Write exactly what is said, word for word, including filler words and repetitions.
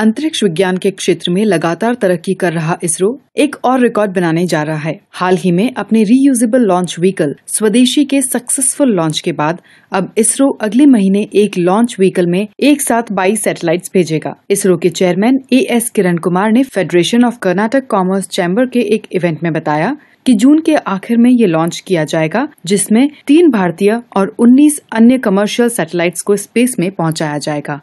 अंतरिक्ष विज्ञान के क्षेत्र में लगातार तरक्की कर रहा इसरो एक और रिकॉर्ड बनाने जा रहा है। हाल ही में अपने रीयूजेबल लॉन्च व्हीकल स्वदेशी के सक्सेसफुल लॉन्च के बाद अब इसरो अगले महीने एक लॉन्च व्हीकल में एक साथ बाईस सैटेलाइट्स भेजेगा। इसरो के chairman A S Kiran Kumar ने federation of Karnataka commerce chamber के एक इवेंट में बताया कि जून के आखिर में ये लॉन्च किया जाएगा, जिसमें तीन भारतीय और उन्नीस अन्य कमर्शियल सैटेलाइट्स को स्पेस में पहुंचाया जाएगा।